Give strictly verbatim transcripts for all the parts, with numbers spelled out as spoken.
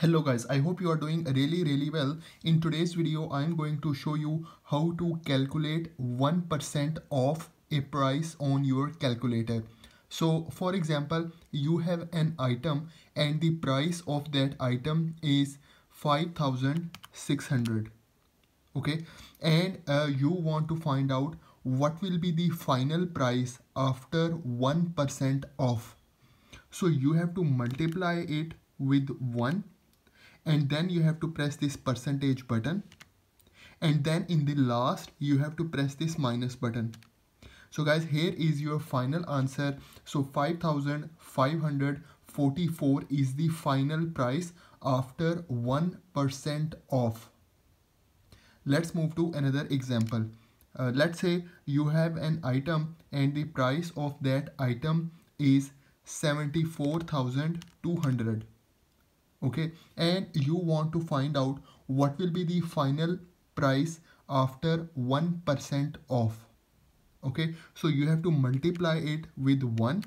Hello guys, I hope you are doing really really well. In today's video I am going to show you how to calculate one percent off a price on your calculator. So for example, you have an item and the price of that item is five thousand six hundred, okay, and uh, you want to find out what will be the final price after one percent off. So you have to multiply it with one and then you have to press this percentage button, and then in the last you have to press this minus button. So guys, here is your final answer. So five thousand five hundred forty-four is the final price after one percent off. Let's move to another example. Uh, let's say you have an item and the price of that item is seventy-four thousand two hundred, okay, and you want to find out what will be the final price after one percent off. Okay, so you have to multiply it with one,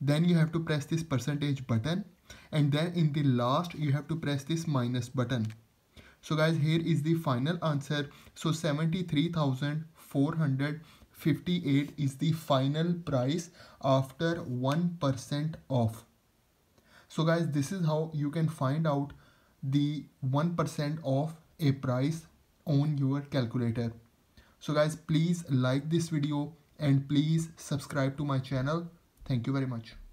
then you have to press this percentage button, and then in the last you have to press this minus button. So guys, here is the final answer. So seventy-three thousand four hundred fifty-eight is the final price after one percent off. So guys, this is how you can find out the one percent off a price on your calculator. So guys, please like this video and please subscribe to my channel. Thank you very much.